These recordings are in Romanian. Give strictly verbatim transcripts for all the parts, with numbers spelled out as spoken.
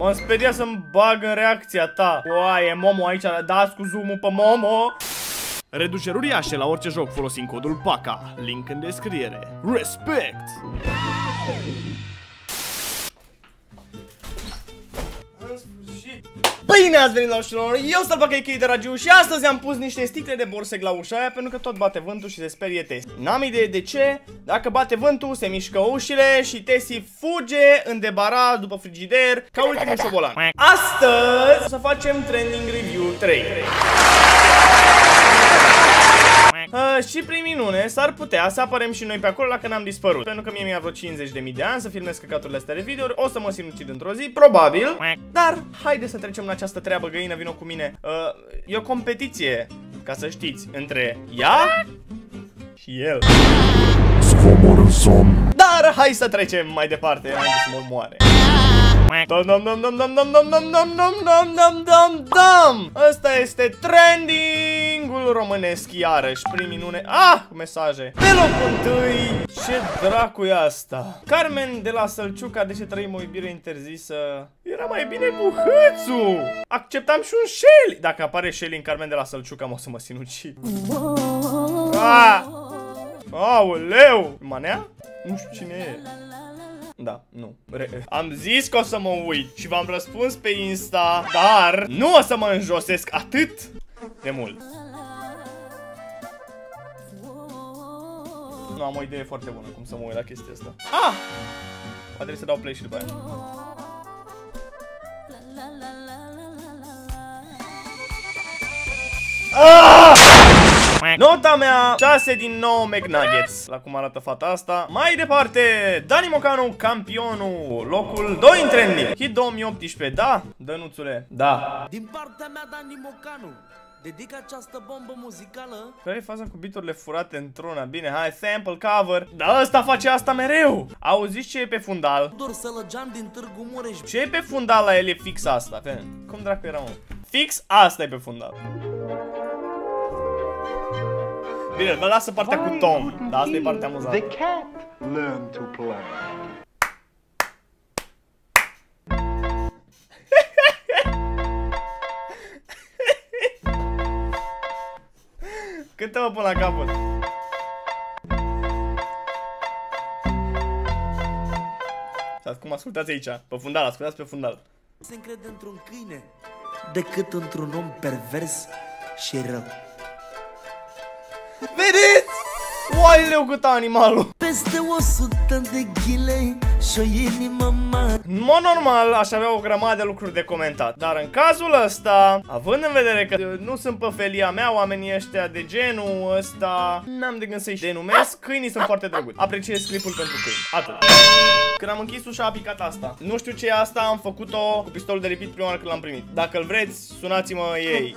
M-am speriat să-mi bag în reacția ta. Oaie, Momo aici, dați cu zoom-ul pe Momo. Reduceri uriașe la orice joc folosind codul PACA. Link în descriere. Respect! Bine ați venit la ușilor, eu sunt Alpaca Legion de Daragiu și astăzi am pus niște sticle de borsec la ușa aia pentru că tot bate vântul și se sperie Tessie. N-am idee de ce, dacă bate vântul se mișcă ușile și Tessie fuge în debaraz după frigider ca ultimul șobolan. Astăzi o să facem trending review trei. Uh, și prin minune s-ar putea să aparem și noi pe acolo dacă n-am dispărut. Pentru că mie mi-a vreo cincizeci de mii de ani să filmez căcaturile astea de video, o să mă sinucid într-o zi, probabil. Dar haide să trecem la această treabă, găină vină cu mine. uh, E o competiție, ca să știți, între ea și el. Dar hai să trecem mai departe, hai să mă moare. Dom dom dom dom dom dom dom dom dom dom dom dom dom. Asta este trendingul românesc iarăși prin minune. Ah, mesaje. Pe locul întâi, ce dracu e asta? Carmen de la Sălciuca, de ce trăim o iubire interzisă? Era mai bine cu Hutzu. Acceptam și un Shelly. Dacă apare Shelly în Carmen de la Sălciuca, mă o să mă sinucid. Ah! Aoleu! Manea? Nu știu cine e. Da, nu. Re Am zis că o să mă uit și v-am răspuns pe Insta, dar nu o să mă înjosesc atât de mult. Nu am o idee foarte bună cum să mă uit la chestia asta. Ah! Poate trebuie să dau play și după aia. Ah! Nota mea șase din nouă McNuggets. La cum arată fata asta. Mai departe, Dani Mocanu, campionul, locul doi în trending. Hit două mii optsprezece, da? Dănuțule, da. Din partea mea, Dani Mocanu, dedic această bombă muzicală. Care e faza cu biturile furate într-una? Bine, hai, sample cover. Da, ăsta face asta mereu. Auziți ce e pe fundal? Doar să lăgeam din Târgu Mureș. Ce e pe fundal la el e fix asta. Fem. Cum dracu era, mă? Fix asta e pe fundal. Bine, vă lasă partea cu Tom, dar asta e partea amuzantă. The cat learned to play. Cântă-mă până la capăt. Și acum ascultați aici, pe fundal, ascultați pe fundal. Se încrede într-un câine decât într-un om pervers și rău. Vedeți? Oaleu cât animalul! Peste o sută de ghile și o inimă mare. În mod normal aș avea o grămadă de lucruri de comentat, dar în cazul ăsta, având în vedere că nu sunt pe felia mea oamenii ăștia de genul ăsta, n-am de gând să-i denumesc, câinii sunt foarte drăguți. Apreciez clipul pentru câini. Atât. Când am închis ușa a picat asta. Nu știu ce e asta, am făcut-o cu pistolul de ripit prima oară când l-am primit. Dacă îl vreți, sunați-mă ei.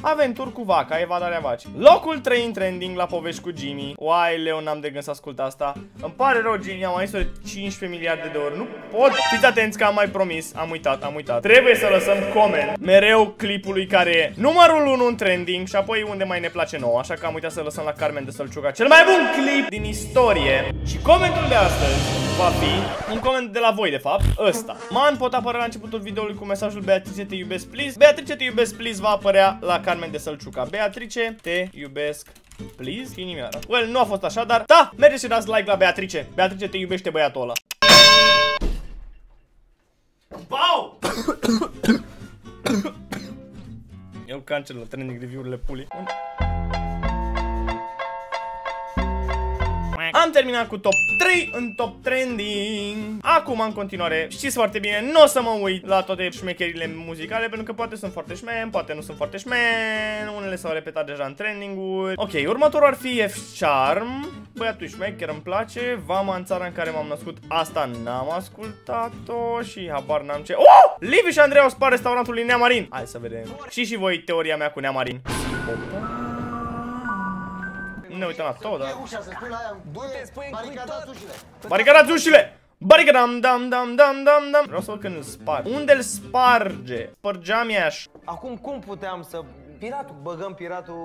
Aventuri cu vaca, evadarea vacii. Locul trei în trending la povești cu Jimmy. Uai, Leon, n-am de gând să ascult asta. Îmi pare rău, Jimmy, am mai zis-o cincisprezece miliarde de ori. Nu pot. Fiți atenți că am mai promis. Am uitat, am uitat. Trebuie să lăsăm coment mereu clipului care e numărul unu în trending și apoi unde mai ne place nouă. Așa că am uitat să lăsăm la Carmen de Sălciuca cel mai bun clip din istorie. Și comentul de astăzi va fi un coment de la voi, de fapt, ăsta. Man, pot apărea la începutul videoului cu mesajul Beatrice, te iubesc, please. Beatrice, te iubesc, please va apărea la Carmen de Sălciuca. Beatrice, te iubesc, please. Inimioara. Well, nu a fost așa, dar da, mergeți și dați like la Beatrice. Beatrice, te iubește băiatul ăla. Wow! Eu cancel la trending review-urile pulii. Am terminat cu top trei în top trending. Acum, în continuare, știți foarte bine, nu o să mă uit la toate șmecherile muzicale, pentru că poate sunt foarte șmen, poate nu sunt foarte șmen. Unele s-au repetat deja în trending-uri. Ok, următorul ar fi F-Charm. Băiatul șmecher, îmi place. Vama în țara în care m-am născut, asta n-am ascultat-o și habar n-am ce. Oh! Liviu și Andreea au spart restaurantul lui Nea Marin. Hai să vedem. Și și voi teoria mea cu Nea Marin. Ne uităm la tot, dar... Baricadați ușile! Baricadam, dam, dam, dam, dam, dam. Vreau să văd când îl sparg. Unde îl sparge? Spărgeam i-aș. Acum cum puteam să... Piratul, băgăm piratul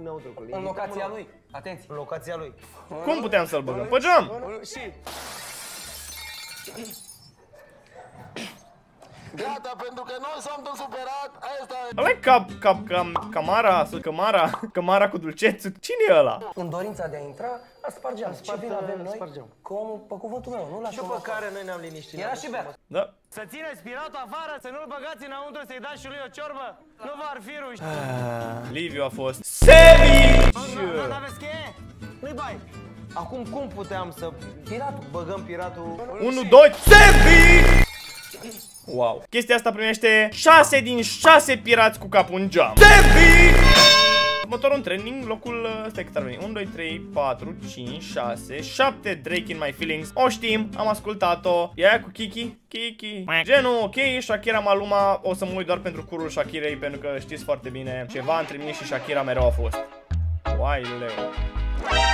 înăuntru. În locația lui, atenție, în locația lui. Cum puteam să-l băgăm? Pe geam! Gata, pentru că noi suntem superați. Asta e cap, cap, cam, camara, camara, camara cu dulceț. Cine e ăla? În dorința de a intra, a spargeam. Ce vină avem noi? Spargeam. Cu omul, pe cuvântul meu, nu l-aș lăsa. După care noi ne-am liniștit. Era și bea. Da. Să țineți piratul afară, să nu-l băgați înăuntru, să-i dați și lui o ciorbă. Nu v-ar fi ruși. Liviu a fost savage. Nu aveți cheie? Nu-i bai. Acum cum puteam să... Piratul. Băgăm piratul... unu, doi, savage! Wow. Chestia asta primește șase din șase pirați cu capul în geam. Motorul în training, locul stai cât ar veni. unu, doi, trei, patru, cinci, șase, șapte. Drake in my feelings. O știm, am ascultat-o. E aia cu Kiki? Kiki. Genul, ok, Shakira, Maluma. O să mă uit doar pentru curul Shakirei, pentru că știți foarte bine, ceva între mine și Shakira mereu a fost. Uai, leu.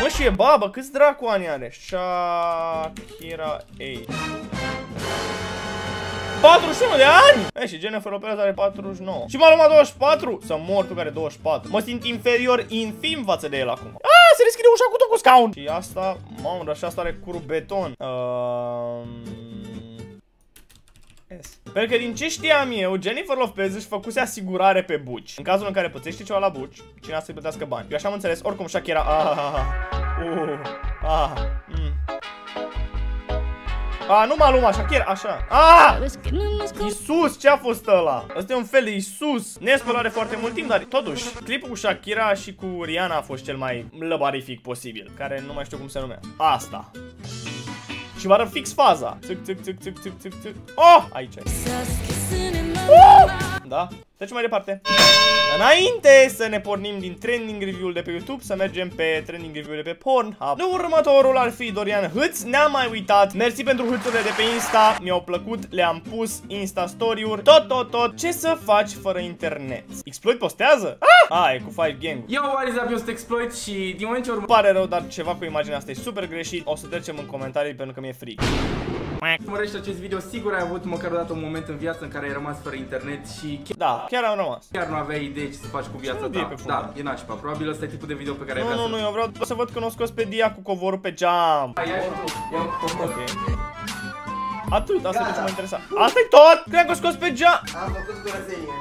Mă, și e babă, câți dracu ani are? Shakira ei patruzeci și unu de ani? E, și Jennifer Lopez are patruzeci și nouă. Și m-a luat douăzeci și patru? Să mor tu care douăzeci și patru. Mă simt inferior, infim față de el acum. Ah, se deschide ușa cu tot cu scaun. Și asta, mamă, dar și asta are curul beton. Yes. Pentru că din ce știam eu, Jennifer Lopez își făcuse asigurare pe buci. În cazul în care pățește ceva la buci, cineva să-i plătească bani. Eu așa am înțeles, oricum Shakira. Ah, ah, ah, ah, mm. A, nu Maluma, Shakira, așa. A! Iisus, ce-a fost ăla? Asta e un fel de Iisus. Ne-a spălare foarte mult timp, dar totuși clipul cu Shakira și cu Rihanna a fost cel mai lăbarific posibil, care nu mai știu cum se numea. Asta. Și vă arăt fix faza. Țic, țic, țic, țic, țic, țic, țic. Oh, aici. Uh! Da? Deci mai departe. Înainte să ne pornim din trending review-ul de pe YouTube, să mergem pe trending review-ul de pe Pornhub. Următorul ar fi Dorian Hutz. Ne-am mai uitat. Mersi pentru hâțurile de pe Insta. Mi-au plăcut, le-am pus Insta story-uri. Tot, tot, tot. Ce să faci fără internet? Exploit postează? Ah! Ah, e cu Five Gang. Eu am fost Exploit și din moment ce urmă... Pare rău, dar ceva cu imaginea asta e super greșit. O să trecem în comentarii pentru că mi-e frică. Urmărește acest video, sigur ai avut măcar o dată un moment în viață în care ai rămas fără internet și... Da, chiar am rămas. Chiar nu aveai idei ce să faci cu viața ta. Da, e nașpa, probabil ăsta e tipul de video pe care ai vrea să... Nu, nu, nu, eu vreau să văd că n-o scos pe dia cu covorul pe geam. Ok. Atât, asta e ce m-a interesat. Asta-i tot! Cred că o scos pe geam! Am făcut curățenie.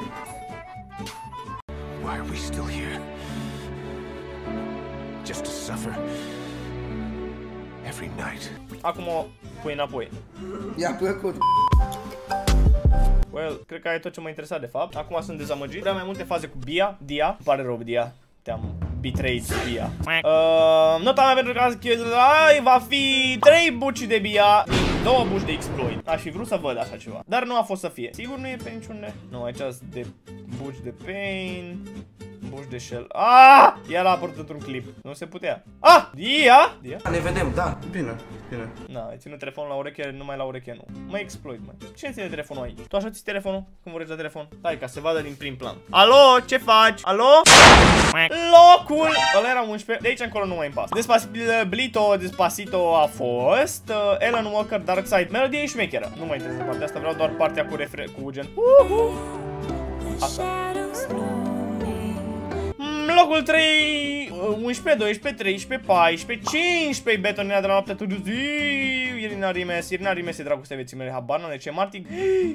Why are we still here? Just to suffer. Every night. Acum o pui înapoi. I-a plăcut. Well, cred că ai tot ce m-a interesat de fapt. Acum sunt dezamăgit. Vreau mai multe faze cu Bia, Dia. Îmi pare rău, Dia. Te-am betrayed, Bia. uh, Nota mea pentru că va fi trei buci de Bia, două buci de Exploit. Aș fi vrut să văd așa ceva, dar nu a fost să fie. Sigur nu e pe niciunde. Nu, aici sunt de buci de Pain, buci de Shell. Ah! El a apărut într-un clip. Nu se putea. Ah! Dia! Dia? Ne vedem, da. Bine, bine. Na, îi ține telefonul la ureche, numai la ureche nu. Mă Exploit, mă. Cine ține telefonul aici? Tu așa ții telefonul când vorbești la telefon? Stai, ca se vadă din prim plan. Alo, ce faci? Alo? Locul! Ăla era unsprezece. De aici încolo nu mai îmi pas. Despacito, Despacito a fost. Uh, Ellen Walker, Dark Side, Melody și Maker. Nu mai interesează partea asta, vreau doar partea cu refre cu gen. Uhu! Asta. Locul trei, unsprezece, doisprezece, treisprezece, paisprezece, cincisprezece, betonina de la noapte tu zi, Irina Rimes, Irina Rimes e dragostea vieții mele, habar n-am de ce, Martin,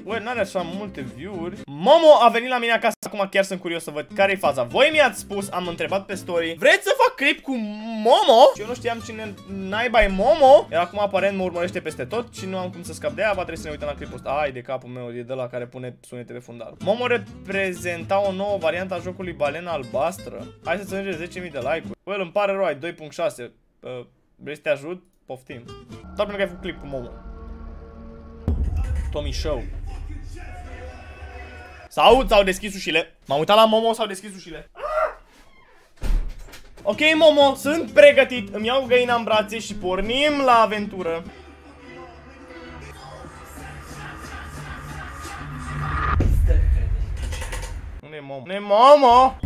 well, n-are așa multe view-uri. Momo a venit la mine acasă, acum chiar sunt curios să văd care e faza. Voi mi-ați spus, am întrebat pe story, vreți să fac clip cu Momo? Și eu nu știam cine naiba e Momo, iar acum aparent mă urmărește peste tot și nu am cum să scap de ea, va trebui să ne uităm la clipul ăsta. Ai de capul meu, e de la care pune sunete pe fundal. Momo reprezenta o nouă variantă a jocului Balena Albastră. Hai să-ți înregistrezi zece mii de like-uri. Well, îmi pare rău, ai doi punct șase. uh, Vrei să te ajut? Poftim. Doar pentru că ai făcut clip cu Momo. Tommy Show. S-au, s-au deschis ușile. M-am uitat la Momo, s-au deschis ușile. Ok, Momo, sunt pregătit. Îmi iau găina în brațe și pornim la aventură. Unde e Momo? Unde e Momo?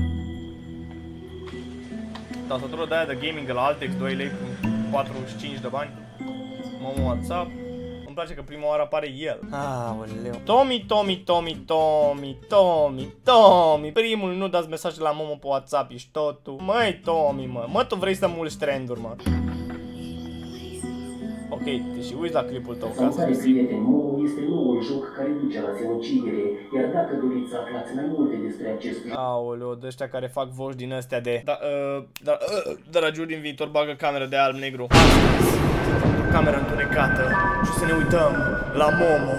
Tastatura de aia de gaming de la Altex, doi lei cu patruzeci și cinci de bani. Momo WhatsApp. Îmi place că prima oară apare el. Aoleu. Tommy, Tommy, Tommy, Tommy, Tommy, Tommy. Primul, nu dați mesaje la Momo pe WhatsApp, ești totul. Măi, Tommy, mă. Mă, tu vrei să mulți trenduri, mă. Ok, ok, te și uiți la clipul tău. Salutare, prieteni! MOU este noul joc care duce la sinucidere, iar dacă doriți să aflați mai multe despre acest... Aoleo, de ăștia care fac voci din astea de... Da, uh, da, uh, Dragiu, din viitor bagă camera de alb-negru. Camera întunecată și o să ne uităm la Momo.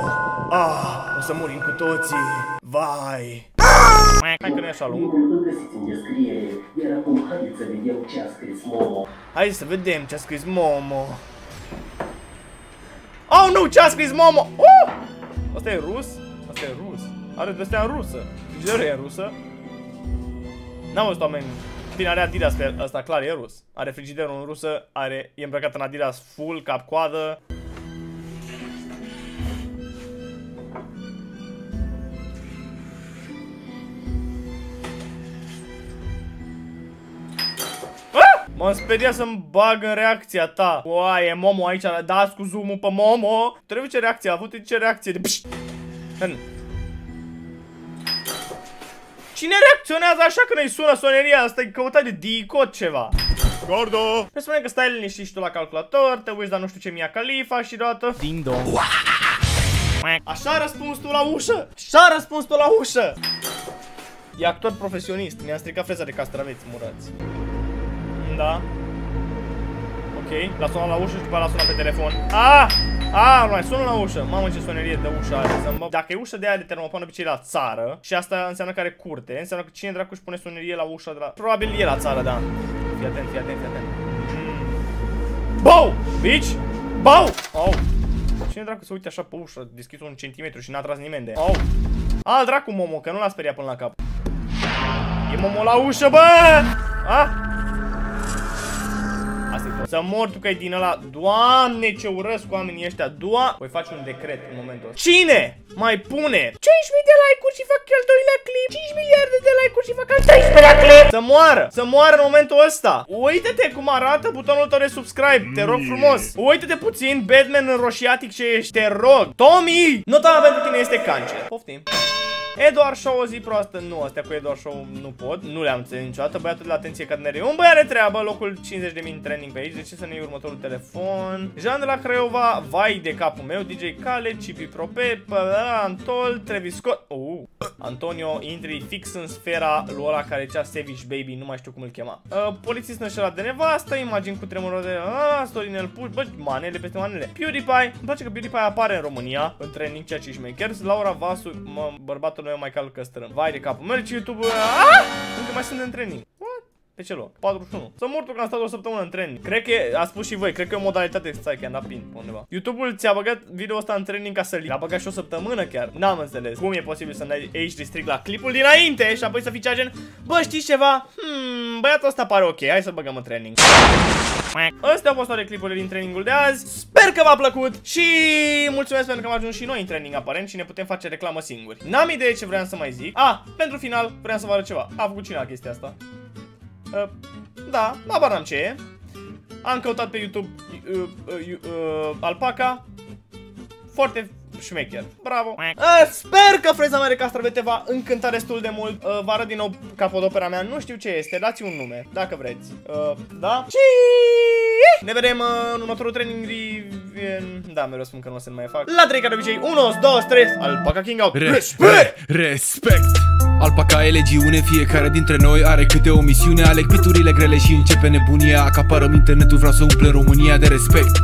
Ah, o să murim cu toții. Vai! Hai că nu e așa lung. Hai să vedem ce a scris Momo. Oh, nu, ce a scris Momo? Oh! Asta e rus? Asta e rus. Are vestea în rusă. Deci de ori e rusă. N-am văzut oameni. Bine, are Adidas, că asta clar e rus. Are frigiderul în rusă, are, e îmbrăcat în Adidas full, cap-coadă. M-am speriat să-mi bag în reacția ta. Oaie, Momo aici, dați cu zoom-ul pe Momo. Trebuie ce reacție a avut, ce reacție de... Cine reacționează așa când îi sună soneria asta? E căutat de Dicot ceva. Gordo! Ne spune că stai liniștit și tu la calculator, te uiți la nu știu ce Mia Khalifa și deodată... Ding dong! Așa a răspuns tu la ușă? Așa a răspuns tu la ușă? E actor profesionist, mi-a stricat freza de castraveți, murați. Da. Ok, l-a sunat la ușă și după l-a sunat pe telefon. Ah! Ah, mai sună la ușă. Mamă, ce sonerie de ușă are. Dacă e ușă de aia de termopan, obicei la țară. Și asta înseamnă că are curte. Înseamnă că cine dracu își pune sonerie la ușa de la... Probabil e la țară, da. Fii atent, fii atent, fii atent. Bau! Bitch! Bau! Au! Cine dracu se uite așa pe ușă, deschis un centimetru și n-a tras nimeni de ea? Au! A, dracu Momo, că nu l-a speriat până la cap. E Momo la ușă, bă! Ah! Să mor tu că e din ăla. Doamne, ce urăsc cu oamenii ăștia. Doamne. Voi face un decret în momentul ăsta. Cine mai pune cinci mii de like-uri și fac al doilea clip, cinci miliarde de like-uri și fac al treilea clip, să moară, să moară în momentul ăsta. Uite-te cum arată butonul tău de subscribe, te rog frumos. Uite-te puțin, Batman în roșiatic ce ești, te rog. Tommy, nota mea pentru tine este cancer. Poftim. Eduard Show, o zi proastă, nu, astea cu Eduard Show nu pot, nu le-am înțeles niciodată, băiatul de la atenție că ne un băi are treabă, locul cincizeci de mii în trending pe aici, de ce să ne iei următorul telefon? Jean de la Craiova, vai de capul meu, D J Kale, Cipi Prope, Antol, Travis Scott, oh. Antonio, intri fix în sfera lui ăla care cea Savage Baby, nu mai știu cum îl chema. Uh, Polițist înșelat de nevastă, imagini cu tremurul de uh, Storinel Push, bă, manele peste manele. PewDiePie, îmi place că PewDiePie apare în România, în trending, ceea ce își maker, Laura Vasu, mă, bărbatul nu e mai calc că strâm. Vai de capul, mergi YouTube, aaa, încă mai sunt în training. What? Pe ce loc? patruzeci și unu. Să mor tu că am stat o săptămână în training. Cred că, a spus și voi, cred că e o modalitate, stai că am dat pin pe undeva. YouTube-ul ți-a băgat video ăsta în training ca să-l... L-a băgat și o săptămână chiar. N-am înțeles. Cum e posibil să ne aici restrict la clipul dinainte și apoi să fii cea gen... Bă, știi ceva? Hmm, băiatul ăsta pare ok, hai să băgăm în training. Astea au fost toate clipurile din trainingul de azi. Sper că v-a plăcut și mulțumesc pentru că am ajuns și noi în training aparent și ne putem face reclamă singuri. N-am idee ce vreau să mai zic. Ah, pentru final vreau să vă arăt ceva. A făcut cine la chestia asta? Uh, da, abar n-am ce e. Am căutat pe YouTube uh, uh, uh, uh, Alpaca. Foarte șmecher. Bravo. Uh, sper că freza mea de castravete v-a încântat destul de mult. Uh, vă arăt din nou capodopera mea. Nu știu ce este. Dați un nume, dacă vreți. Uh, da? Și ne vedem uh, în următorul training. Da, mereu spun că nu o să mai fac. La trei ca de obicei. unu, doi, trei. Alpaca King Out. Respect! Respect! Alpaca e legiune, fiecare dintre noi are câte o misiune. Aleg piturile grele și începe nebunia. Acaparăm internetul, vreau să umple România de respect.